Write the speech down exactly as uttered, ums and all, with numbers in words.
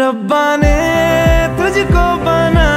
रब्बा ने तुझको बना